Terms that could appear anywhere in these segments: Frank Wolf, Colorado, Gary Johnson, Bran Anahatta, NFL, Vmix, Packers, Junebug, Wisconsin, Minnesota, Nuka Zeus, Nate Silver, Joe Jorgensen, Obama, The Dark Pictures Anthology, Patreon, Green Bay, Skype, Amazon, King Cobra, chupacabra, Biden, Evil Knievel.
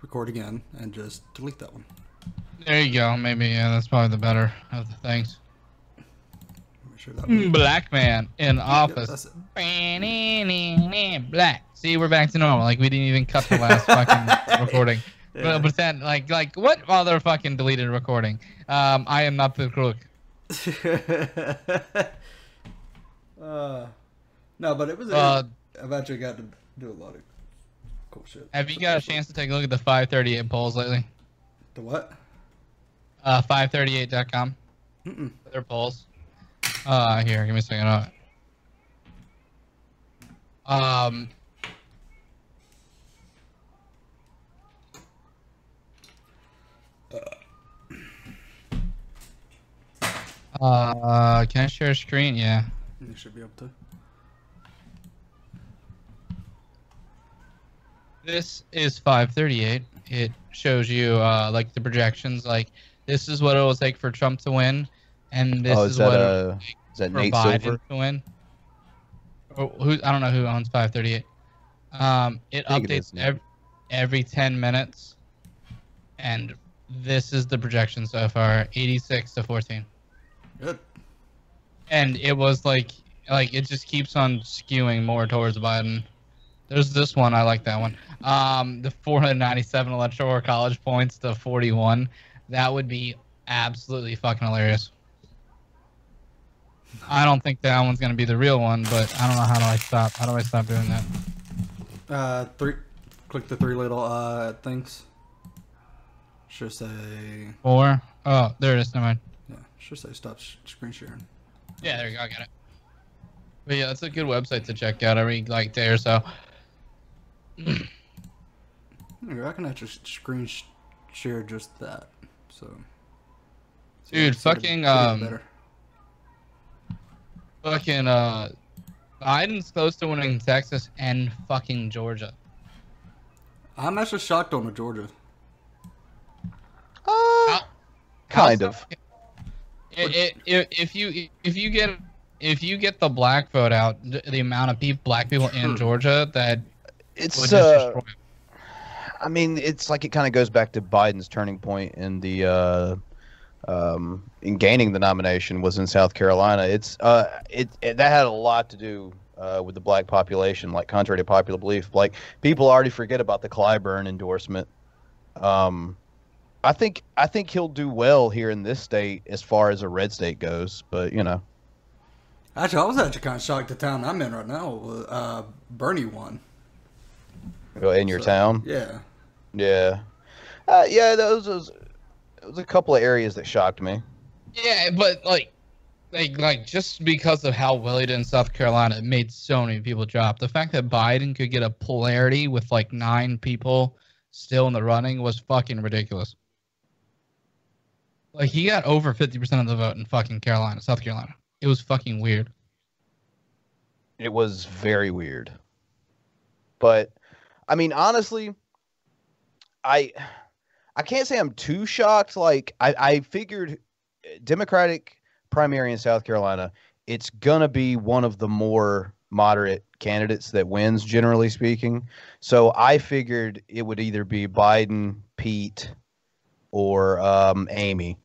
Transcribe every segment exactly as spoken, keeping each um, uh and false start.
Record again and just delete that one. There you go. Maybe, yeah, that's probably the better of the things. Sure, black man in office. Yep, black. See, we're back to normal. Like we didn't even cut the last fucking recording. Yeah. But then, like, like what other fucking deleted recording? Um, I am not the crook. uh, no, but it was. Uh, a, I've actually got to do a lot of cool shit. Have you got a chance to take a look at the five thirty-eight polls lately? The what? Uh, five thirty-eight dot com. Mm-mm. Their polls. Uh, here, give me a second. Uh, um, uh, can I share a screen? Yeah, you should be able to. This is five thirty-eight. It shows you, uh, like the projections, like this is what it will take for Trump to win. And this oh, is, is that what uh, is that Nate Silver? To win. Oh, who, I don't know who owns five thirty-eight. Um, it updates it every, every ten minutes. And this is the projection so far, eighty-six to fourteen. Good. And it was like, like it just keeps on skewing more towards Biden. There's this one. I like that one. Um, the four hundred ninety-seven electoral college points to forty-one. That would be absolutely fucking hilarious. I don't think that one's gonna be the real one, but I don't know how do I stop. How do I stop doing that? Uh, three. Click the three little uh things. Should say four. Oh, there it is. Never mind. Yeah, should say stop sh screen sharing. Yeah, there you go. I got it. But yeah, that's a good website to check out every like day or so. I can actually screen sh share just that. So. so Dude, yeah, fucking um. Better. Fucking, uh, Biden's close to winning Texas and fucking Georgia. I'm actually shocked on the Georgia. Uh, kind of. It, it, it, if you if you get if you get the black vote out, the amount of people, black people in Georgia that it's would just uh, destroy. I mean, it's like it kind of goes back to Biden's turning point in the. Uh, Um, in gaining the nomination was in South Carolina. It's uh, it, it that had a lot to do uh, with the black population. Like contrary to popular belief, like people already forget about the Clyburn endorsement. Um, I think I think he'll do well here in this state as far as a red state goes. But you know, actually, I was actually kind of shocked the town I'm in right now. Uh, Bernie won. Well, in your so, town? Yeah. Yeah. Uh, yeah. Those. those It was a couple of areas that shocked me. Yeah, but like, like, like, just because of how well he did in South Carolina, it made so many people drop. The fact that Biden could get a polarity with like nine people still in the running was fucking ridiculous. Like, he got over fifty percent of the vote in fucking Carolina, South Carolina. It was fucking weird. It was very weird. But, I mean, honestly, I. I can't say I'm too shocked. Like, I, I figured Democratic primary in South Carolina, it's going to be one of the more moderate candidates that wins, generally speaking. So I figured it would either be Biden, Pete, or um, Amy.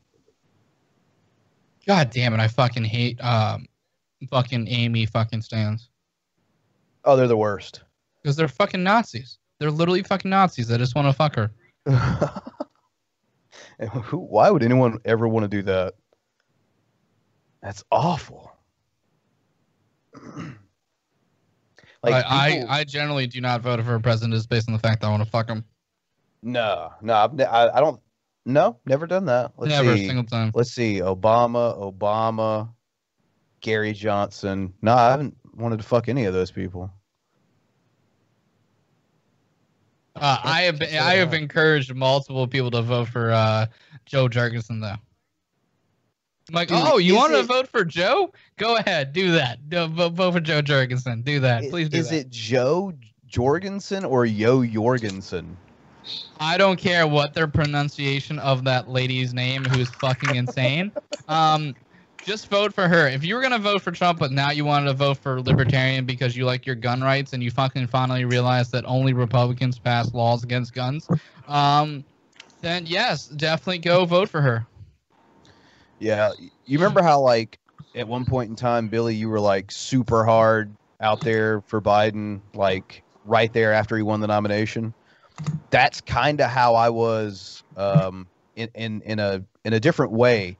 God damn it. I fucking hate um, fucking Amy fucking Stans. Oh, they're the worst. Because they're fucking Nazis. They're literally fucking Nazis. I just want to fuck her. And who, why would anyone ever want to do that? That's awful. Like I, people, I, I generally do not vote for a president just based on the fact that I want to fuck him. No, no, I've, I, I don't. No, never done that. Let's never see. A single time. Let's see. Obama, Obama, Gary Johnson. No, I haven't wanted to fuck any of those people. Uh, I have been, I have encouraged multiple people to vote for uh, Joe Jorgensen, though. I'm like, dude, oh, you want to vote for Joe? Go ahead, do that. Do, vote, vote for Joe Jorgensen. Do that, it, please. Do is that. It Joe Jorgensen or Yo Jorgensen? I don't care what their pronunciation of that lady's name, who's fucking insane. Um, Just vote for her. If you were going to vote for Trump, but now you wanted to vote for libertarian because you like your gun rights and you fucking finally realize that only Republicans pass laws against guns, um, then yes, definitely go vote for her. Yeah. You remember how, like, at one point in time, Billy, you were, like, super hard out there for Biden, like, right there after he won the nomination? That's kind of how I was um, in, in, in a in a different way.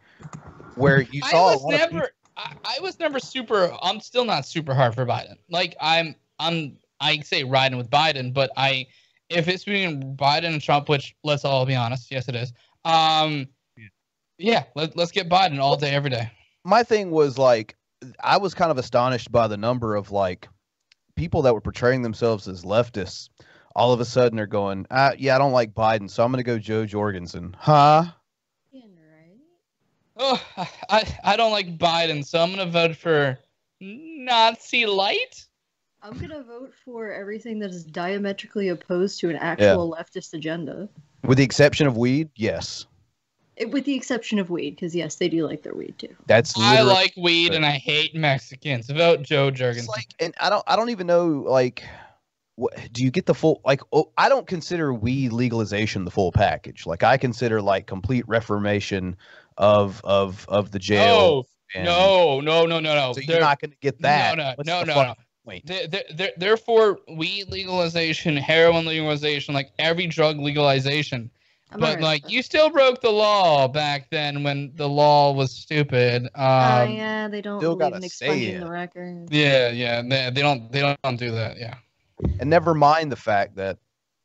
Where you saw I was never, I, I was never super. I'm still not super hard for Biden. Like I'm, I'm, I say riding with Biden, but I, if it's between Biden and Trump, which let's all be honest, yes it is. Um, yeah, yeah let, let's get Biden all day, every day. My thing was like, I was kind of astonished by the number of like people that were portraying themselves as leftists. All of a sudden, they're going, uh, yeah, I don't like Biden, so I'm going to go Joe Jorgensen, huh? Oh, I, I don't like Biden, so I'm going to vote for Nazi light. I'm going to vote for everything that is diametrically opposed to an actual yeah. leftist agenda. With the exception of weed, yes. It, with the exception of weed, because, yes, they do like their weed, too. That's I like weed, and I hate Mexicans. Vote Joe Jorgensen. Like, and I don't, I don't even know, like... What, do you get the full, like, oh, I don't consider weed legalization the full package. Like, I consider, like, complete reformation of of, of the jail. No, no, no, no, no, no. So you're not going to get that. No, no, no, no, no. Therefore, weed legalization, heroin legalization, like, every drug legalization. But, like, you still broke the law back then when the law was stupid. Oh, um, uh, yeah, they don't believe in expunging the record. Yeah, yeah, they, they don't, they don't do that, yeah. And never mind the fact that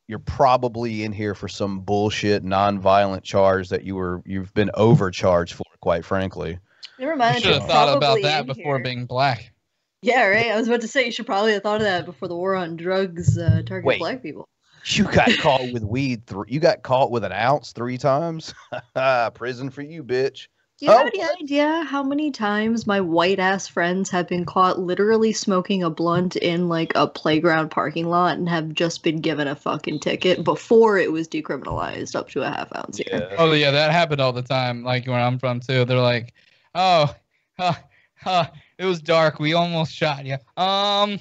you're probably in here for some bullshit, nonviolent charge that you were, you've been overcharged for, quite frankly. Never mind. You should have thought about that before being black. Yeah, right. I was about to say you should probably have thought of that before the war on drugs uh, targeted Wait, black people. You got caught with weed. Th you got caught with an ounce three times. Prison for you, bitch. Do you oh. have any idea how many times my white-ass friends have been caught literally smoking a blunt in, like, a playground parking lot and have just been given a fucking ticket before it was decriminalized up to a half ounce here? Yeah. Oh, yeah, that happened all the time, like, where I'm from, too. They're like, oh, huh, huh, it was dark. We almost shot you. Um...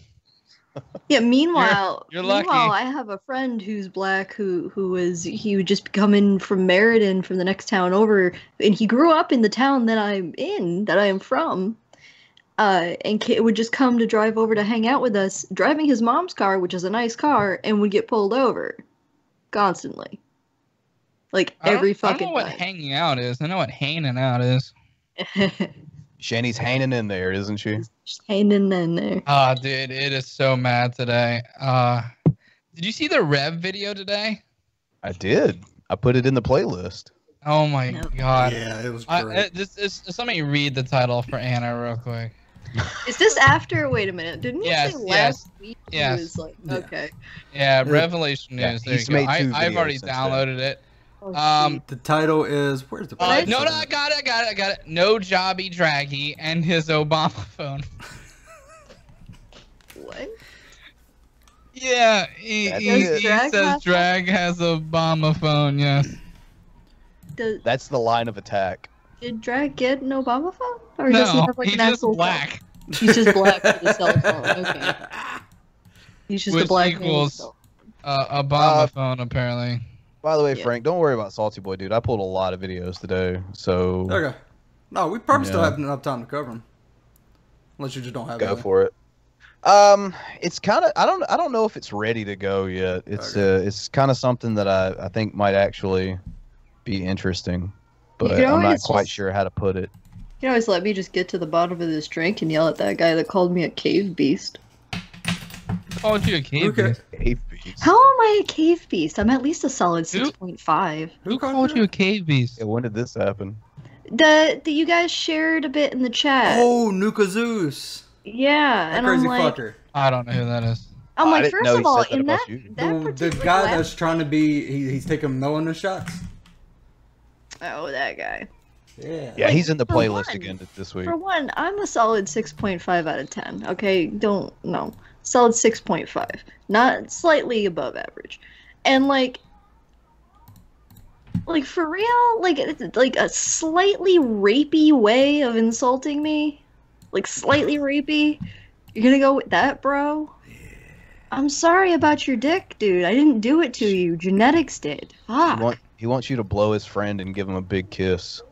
Yeah, meanwhile, you're, you're meanwhile, lucky. I have a friend who's black who who was he would just come in from Meriden from the next town over, and he grew up in the town that I'm in, that I am from, uh, and kid would just come to drive over to hang out with us, driving his mom's car, which is a nice car, and would get pulled over constantly, like every fucking time. I don't know what hanging out is. I know what hanging out is. Shani's hanging in there, isn't she? She's hanging in there. Ah, oh, dude, it is so mad today. Uh, did you see the Rev video today? I did. I put it in the playlist. Oh, my no. God. Yeah, it was great. I, it, this, this, somebody read the title for Anna real quick. Is this after? Wait a minute. Didn't yes, you say yes, last week? Yes. It was like, yeah. Okay. Yeah, Revelation yeah, News. There you go. I, I've already downloaded that. it. Um, the title is where's the uh, no, no, I got it, I got it, I got it. No Jobby Draggy and his Obama phone. What? Yeah, he, he, he drag says drag has Obama phone. Yes. Does, That's the line of attack. Did drag get an Obama phone, or no, does he have like he's an just actual black? Phone? He's just black with a cell phone. Okay. He's just Which a black equals uh, Obama uh, phone apparently. By the way, yeah. Frank, don't worry about Salty Boy, dude. I pulled a lot of videos today, so... Okay. No, we probably yeah. still have enough time to cover them. Unless you just don't have Go anything. for it. Um, it's kind of... I don't I don't know if it's ready to go yet. It's okay. uh, it's kind of something that I, I think might actually be interesting, but I'm not quite just, sure how to put it. You can always let me just get to the bottom of this drink and yell at that guy that called me a cave beast. Called you a cave okay. beast? Cave beast. How am I a cave beast? I'm at least a solid six point five. Who called you a cave beast? Yeah, when did this happen? The, the you guys shared a bit in the chat. Oh, Nuka Zeus. Yeah, that and crazy I'm like, fucker. I don't know who that is. I'm like, first of all, in that, that the, the guy lab... that's trying to be, he, he's taking no under shots. Oh, that guy. Yeah, yeah, like, he's in the playlist one, again this week. For one, I'm a solid six point five out of ten. Okay, don't no. Solid six point five, not slightly above average. And, like, Like, for real? Like, like a slightly rapey way of insulting me? Like, slightly rapey? You're gonna go with that, bro? Yeah. I'm sorry about your dick, dude. I didn't do it to you. Genetics did. Fuck. He, want, he wants you to blow his friend and give him a big kiss.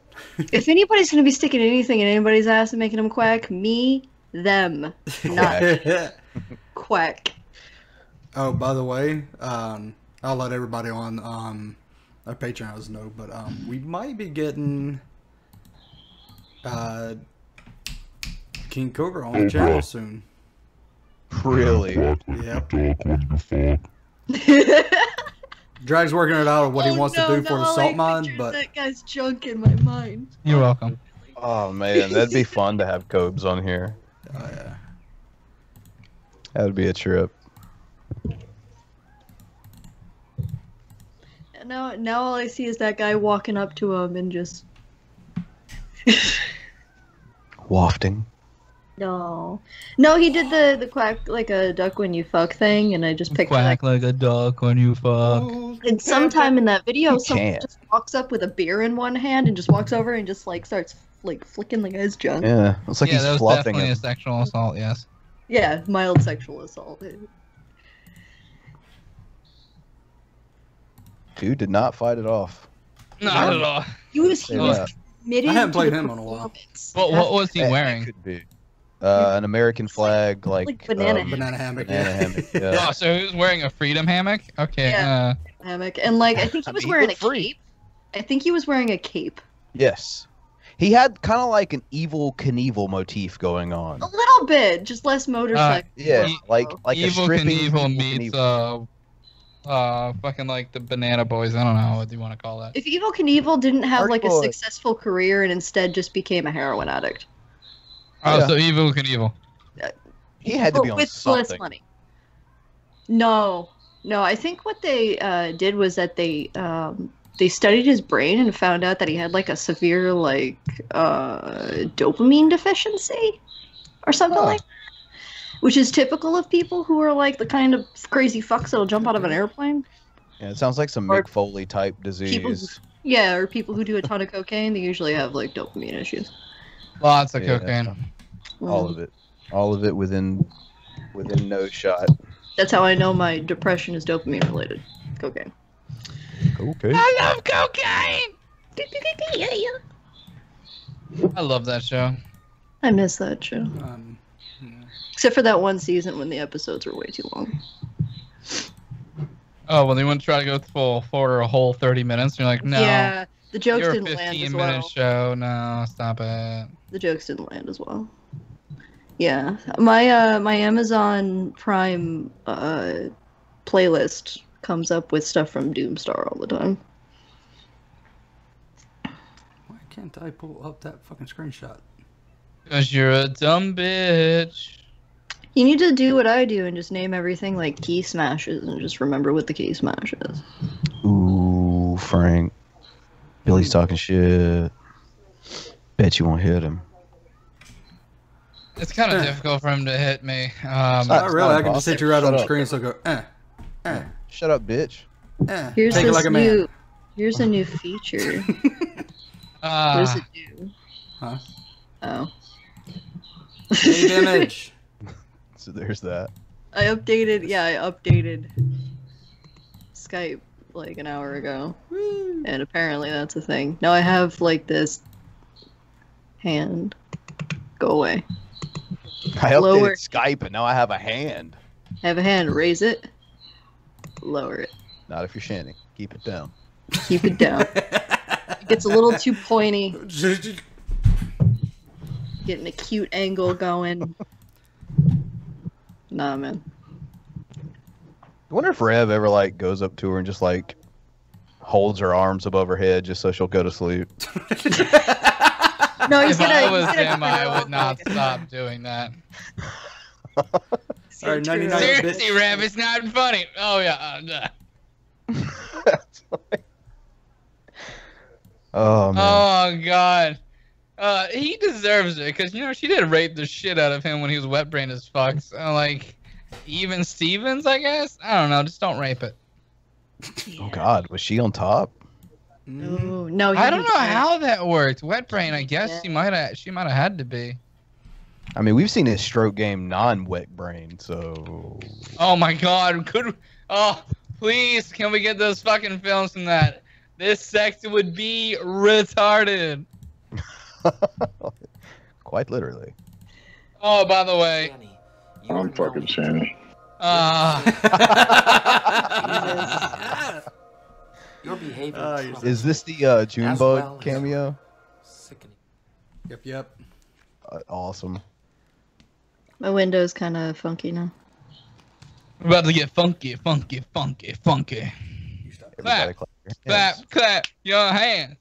If anybody's gonna be sticking anything in anybody's ass and making them quack, me, them. Not quack. Oh, by the way, um, I'll let everybody on, um... our Patreons know, but um, we might be getting uh, King Cobra on the channel soon. Really? Yep. Drag's working it out of what oh, he wants no, to do no, for the salt mine, but that guy's junk in my mind. You're welcome. Oh man, that'd be fun to have Cobes on here. Oh yeah, that'd be a trip. Now, now all I see is that guy walking up to him and just... Wafting? No. No, he did the, the quack like a duck when you fuck thing, and I just picked Quack that. Like a duck when you fuck. And sometime in that video, you someone can't. Just walks up with a beer in one hand and just walks over and just like starts like flicking the guy's junk. Yeah, it's like yeah, he's that was flopping definitely him. A sexual assault, yes. Yeah, mild sexual assault. Dude did not fight it off. Not at all. He was, he was committed. I haven't played him in a while. What, what was he wearing? Could be. Uh, an American flag, like, like banana, um, banana hammock. Banana hammock. Yeah. Oh, so he was wearing a freedom hammock? Okay. Yeah. Uh, hammock. And, like, I think he was I mean, wearing a free. cape. I think he was wearing a cape. Yes. He had kind of like an Evil Knievel motif going on. A little bit, just less motorcycle. Uh, yeah, e like, like Evil a stripping Knievel meets, Knievel. uh... Uh, fucking like the Banana Boys. I don't know what you want to call that. If Evil Knievel didn't have Hard like boy. a successful career and instead just became a heroin addict. Oh, yeah. So Evil Knievel. Uh, he had to be on with something. With less money. No, no. I think what they uh, did was that they um, they studied his brain and found out that he had like a severe like uh, dopamine deficiency or something huh. like that. Which is typical of people who are like the kind of crazy fucks that'll jump out of an airplane. Yeah, it sounds like some or Mick Foley type disease. People, yeah, or people who do a ton of cocaine, they usually have like dopamine issues. Lots of yeah. cocaine. All of it. All of it within within no shot. That's how I know my depression is dopamine related. Cocaine. Cocaine. I love cocaine! I love that show. I miss that show. Um, Except for that one season when the episodes were way too long. Oh, well, they wouldn't try to go full for a whole thirty minutes. You're like, no. Yeah, the jokes didn't land as well. You're a fifteen minute show. No, stop it. The jokes didn't land as well. Yeah, my uh, my Amazon Prime uh, playlist comes up with stuff from Doomstar all the time. Why can't I pull up that fucking screenshot? Because you're a dumb bitch. You need to do what I do and just name everything like key smashes and just remember what the key smash is. Ooh, Frank. Billy's talking shit. Bet you won't hit him. It's kind of eh. difficult for him to hit me. Um, not really. Not I can just hit you right Shut on the screen, so go, eh, eh. Shut up, bitch. Eh. Here's, Take it like a man. New, here's a new feature. uh, what does it do? Huh? Oh. Save image. So there's that. I updated, yeah, I updated Skype like an hour ago. Woo. And apparently that's a thing. Now I have like this hand. Go away. I updated Lower. Skype and now I have a hand. I have a hand. Raise it. Lower it. Not if you're shanning. Keep it down. Keep it down. It gets a little too pointy. Getting a cute angle going. Nah, man. I wonder if Rev ever, like, goes up to her and just, like, holds her arms above her head just so she'll go to sleep. No, he's if gonna, I was he's gonna him, I would not stop doing that. Sorry, ninety-nine Seriously, Rev, it's not funny. Oh, yeah. Oh, man. Oh, God. Uh, he deserves it, because, you know, she did rape the shit out of him when he was wet-brained as fuck. So, like, even Stevens, I guess? I don't know, just don't rape it. Yeah. Oh, God, was she on top? Ooh, no, I don't know how that worked. Wet brain, I guess yeah. she might have. She might have had to be. I mean, we've seen his stroke game non-wet brain, so. Oh my God! Could oh please can we get those fucking films from that? This sex would be retarded. Quite literally. Oh, by the way. I'm fucking Shannon. Ah. Uh... Your behavior. Uh, is this the uh, Junebug well cameo? Sickening. Yep, yep. Uh, awesome. My window's kind of funky now. We're about to get funky, funky, funky, funky. Clap, clap, clap, clap your hands.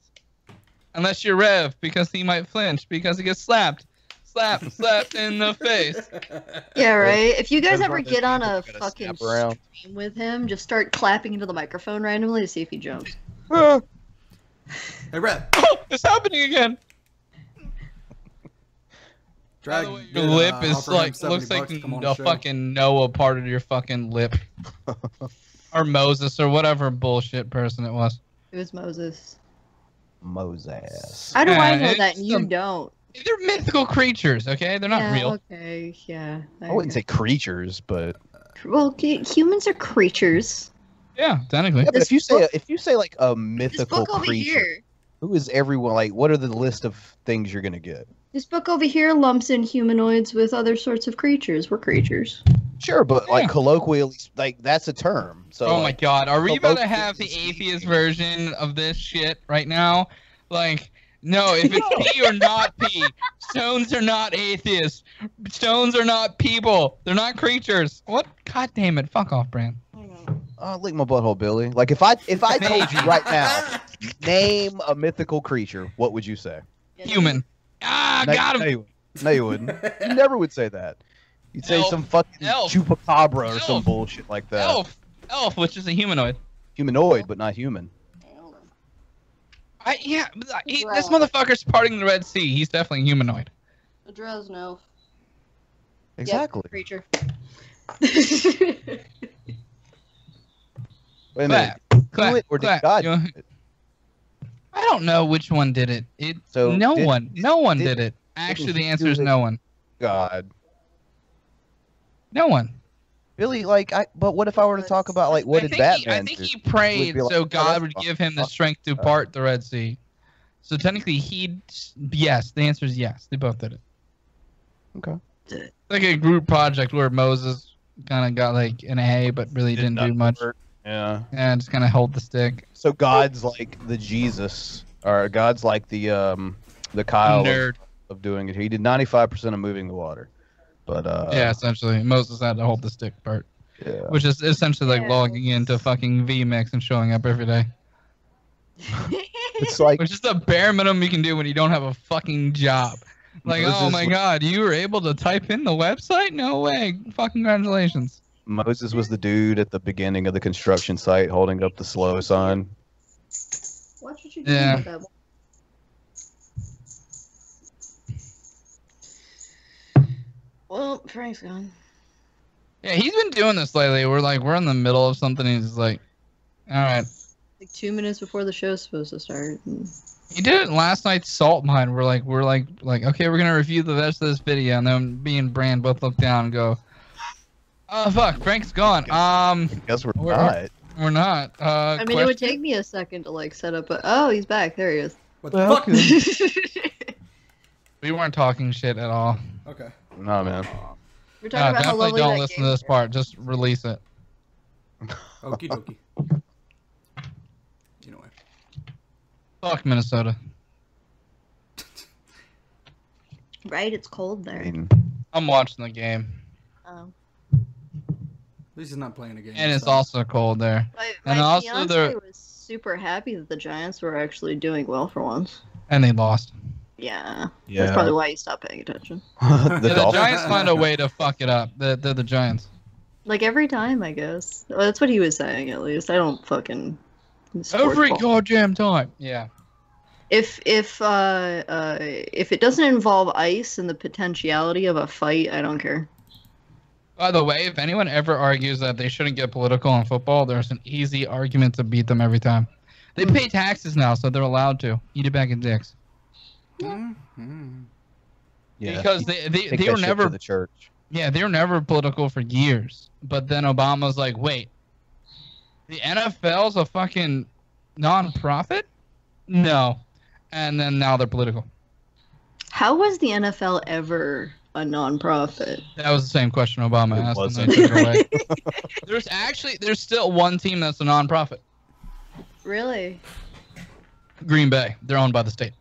Unless you're Rev, because he might flinch because he gets slapped. Slap, slapped in the face. Yeah, right? If you guys ever get on a fucking stream with him, just start clapping into the microphone randomly to see if he jumps. Hey, Rev. Oh, it's happening again. Drag the way, your uh, lip is like, looks like the, the fucking Noah part of your fucking lip. Or Moses or whatever bullshit person it was. It was Moses. Moses. How do I know that and you don't? They're mythical creatures, okay? They're not yeah, real. Okay, yeah. I, I wouldn't know. say creatures, but well, humans are creatures. Yeah, technically. Yeah, but if you say if you say like a mythical creature, who is everyone? Like, what are the list of things you're gonna get? This book over here lumps in humanoids with other sorts of creatures. We're creatures. Sure, but yeah. like colloquially, like that's a term. So. Oh my God, are we about to have the atheist version of this shit right now? Like. No, if it's pee or not pee, stones are not atheists. Stones are not people. They're not creatures. What? God damn it! Fuck off, Brand. Oh, lick my butthole, Billy. Like if I if I told you right now, name a mythical creature, what would you say? Human. Ah, no, got him. No you, no, you wouldn't. You never would say that. You'd say elf, some fucking elf, chupacabra or elf, some bullshit like that. Elf, elf, which is a humanoid. Humanoid, but not human. I, yeah, he, this motherfucker's parting the Red Sea. He's definitely humanoid. A Dresno. Exactly. Yep, creature. Wait a clap, minute. Clap, it, or clap. God you know, it? I don't know which one did it. It so no did, one, no one did, did it. Actually, the answer is no one. God. No one. Really, like, I, but what if I were to talk about, like, what I did Batman do? I think he prayed like, so God would give him the strength to part the Red Sea. So technically, he, yes, the answer is yes. They both did it. Okay. It's like a group project where Moses kind of got, like, an A, but really didn't do much. Yeah. Yeah, just kind of hold the stick. So God's like the Jesus, or God's like the, um, the Kyle Nerd. Of, of doing it. He did ninety-five percent of moving the water. But, uh, yeah, essentially, Moses had to hold the stick part, yeah. which is essentially like yeah. logging into fucking Vmix and showing up every day. It's like which is the bare minimum you can do when you don't have a fucking job. Like, Moses, oh my God, you were able to type in the website? No way! Fucking congratulations. Moses was the dude at the beginning of the construction site holding up the slow sign. What should you do yeah. with that? Well, Frank's gone. Yeah, he's been doing this lately. We're like, we're in the middle of something, and he's like, all right. Like two minutes before the show's supposed to start. He did it last night's salt mine. We're like, we're like, like, okay, we're gonna review the rest of this video, and then me and Brand both look down and go, oh fuck, Frank's gone. Um, I guess we're, we're not. We're not. Uh, I mean, question? It would take me a second to like set up. A oh, he's back. There he is. What the fuck? Is we weren't talking shit at all. Okay. No, man. We're talking no, about how lovely don't that listen game to this part. Just release it. Okie dokie. You know what? Fuck Minnesota. Right? It's cold there. I'm watching the game. Oh. At least he's not playing a game. And it's so. also cold there. My, my and also there was super happy that the Giants were actually doing well for once. And they lost. Yeah. yeah, that's probably why you stopped paying attention. the, yeah, the Giants find a way to fuck it up. They're, they're the Giants. Like every time, I guess. Well, that's what he was saying, at least. I don't fucking... Every goddamn time. Yeah. If if uh, uh, if it doesn't involve ice and the potentiality of a fight, I don't care. By the way, if anyone ever argues that they shouldn't get political in football, there's an easy argument to beat them every time. They pay taxes now, so they're allowed to eat it back in dicks. Mm-hmm. Yeah, because they they, they, they were never the church. Yeah, they were never political for years. But then Obama's like, wait, the N F L's a fucking non-profit? No. And then now they're political. How was the N F L ever a non-profit? That was the same question Obama it asked. Wasn't. Away. There's actually there's still one team that's a non-profit. Really? Green Bay. They're owned by the state.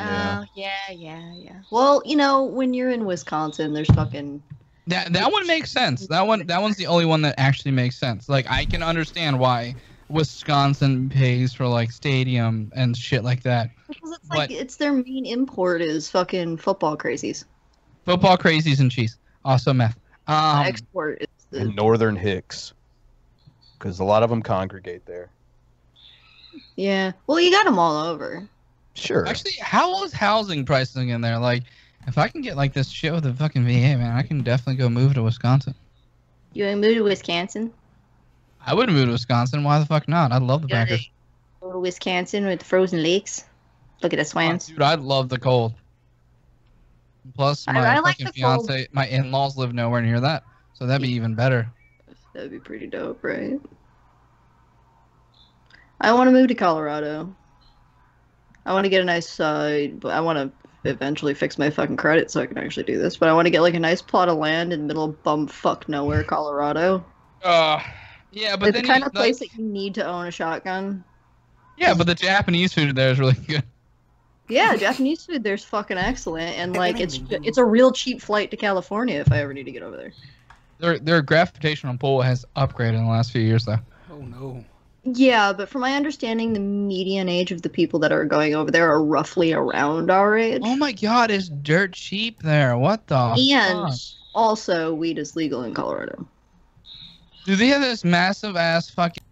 Oh, yeah. Uh, yeah, yeah, yeah. Well, you know, when you're in Wisconsin, there's fucking... That, that one makes sense. That one, that one's the only one that actually makes sense. Like, I can understand why Wisconsin pays for, like, stadium and shit like that. Because it's, but like, it's their main import is fucking football crazies. Football crazies and cheese. Also meth. Um, export is the... And Northern Hicks. Because a lot of them congregate there. Yeah. Well, you got them all over. Sure. Actually, how is housing pricing in there? Like, if I can get like this shit with the fucking V A, man, I can definitely go move to Wisconsin. You want to move to Wisconsin? I wouldn't move to Wisconsin. Why the fuck not? I love the Packers. Go to Wisconsin with frozen lakes. Look at the swans. Oh, dude, I love the cold. Plus, my I, I like fucking fiance, cold. My in-laws live nowhere near that, so that'd be even better. That'd be pretty dope, right? I want to move to Colorado. I want to get a nice, uh, I want to eventually fix my fucking credit so I can actually do this, but I want to get, like, a nice plot of land in the middle of bumfuck nowhere, Colorado. Uh, yeah, but it's then the kind you, of like, place that you need to own a shotgun. Yeah, but the Japanese food there is really good. Yeah, Japanese food there's fucking excellent, and, like, it's it's a real cheap flight to California if I ever need to get over there. Their, their gravitational pull has upgraded in the last few years, though. Oh, no. Yeah, but from my understanding, the median age of the people that are going over there are roughly around our age. Oh my god, it's dirt cheap there. What the And fuck? Also, weed is legal in Colorado. Do they have this massive ass fucking...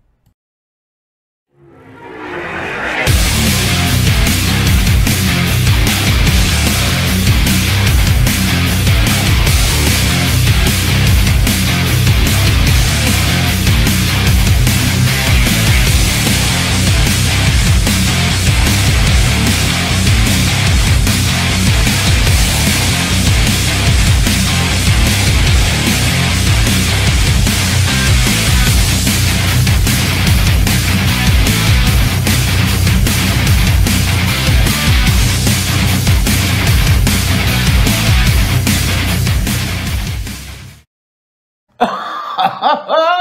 Ha ha ha!